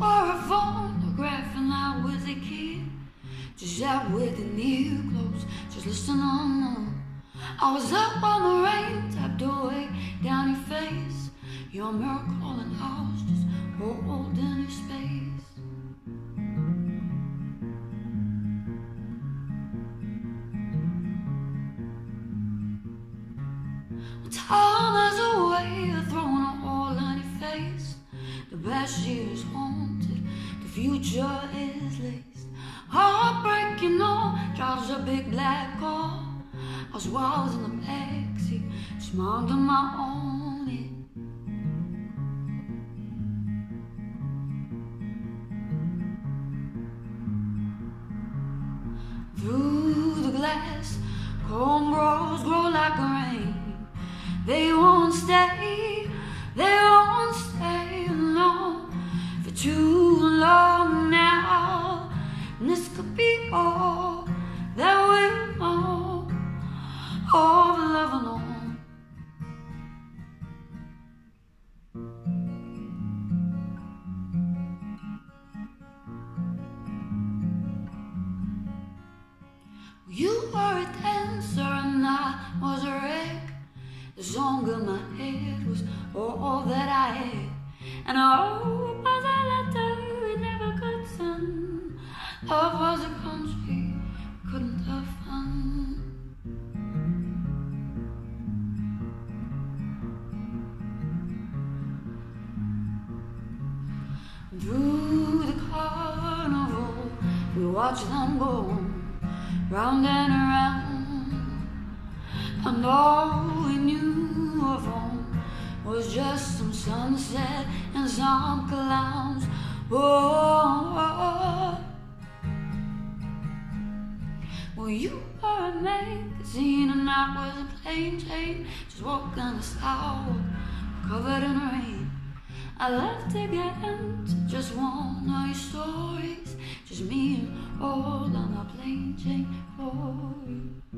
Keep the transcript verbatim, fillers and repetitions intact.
or a phonograph when I was a kid. Just out with the new clothes, just listen on on. I was up on the rain, tapped away down your face. Your mirror calling house, just holding your space. Well, time has a way of throwing a hole in your face. The past year is haunted, the future is laced. Heartbreak, you know, drives a big black car. I was wild in the backseat, just minding my own it. Through the glass, cornrows grow like rain. They won't stay, they won't stay alone for too long now. And this could be all that we know of love alone. You were a dancer and I was a wreck. The song in my head was all, all that I had. And oh, was a letter we never could send. Love was a country we couldn't have found. Through the carnival, we watched them go round and around. And all we knew of home was just some sunset and some clowns. Oh, well, you were a magazine and I was a plain Jane, just walking the sidewalk, covered in rain. I left to get into just one of your stories, just me and old on a plain Jane for you.